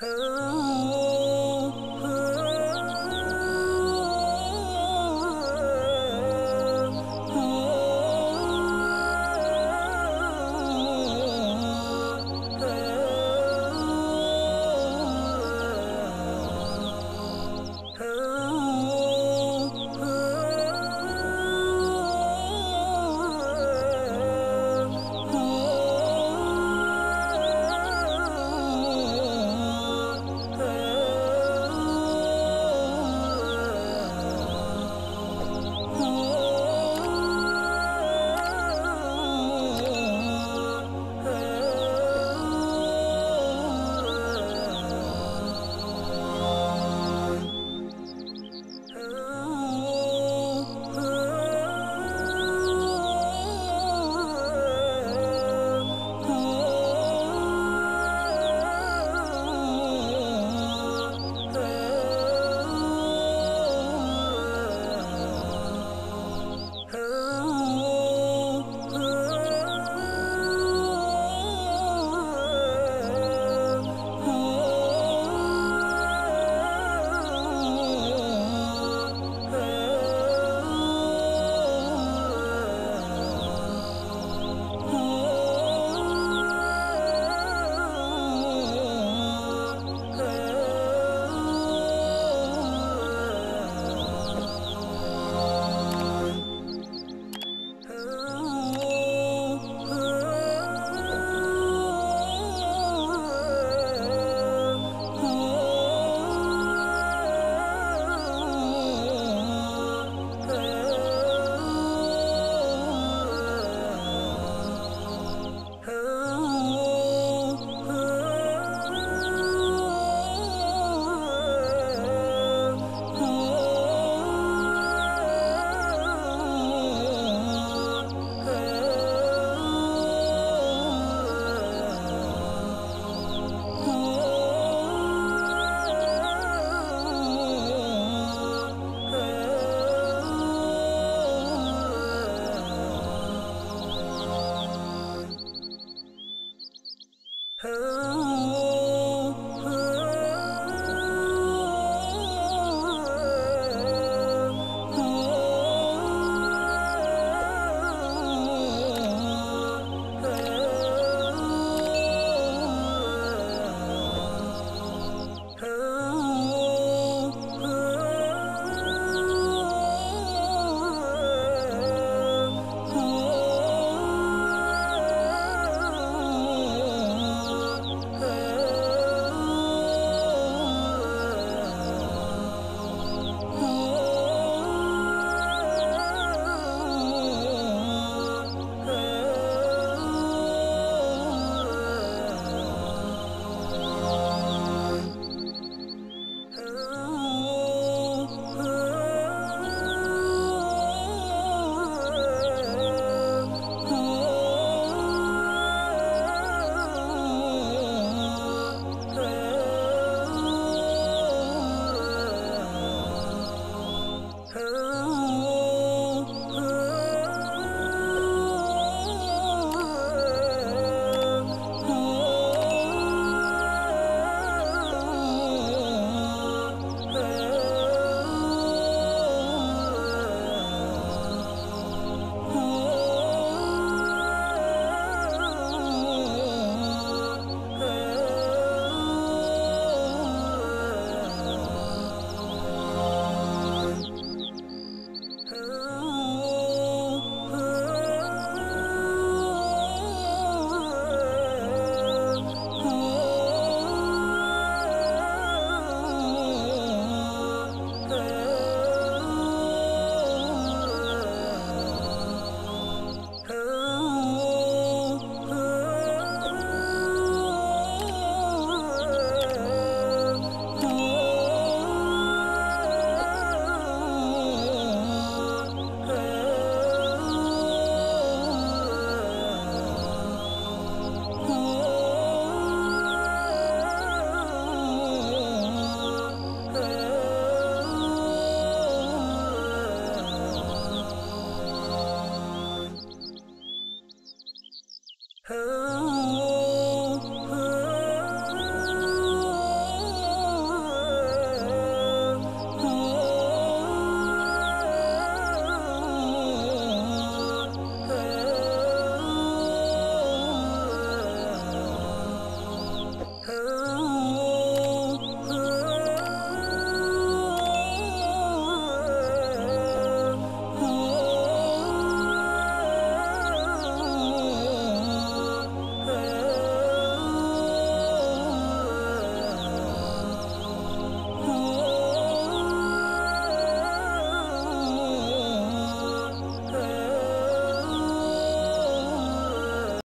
Oh.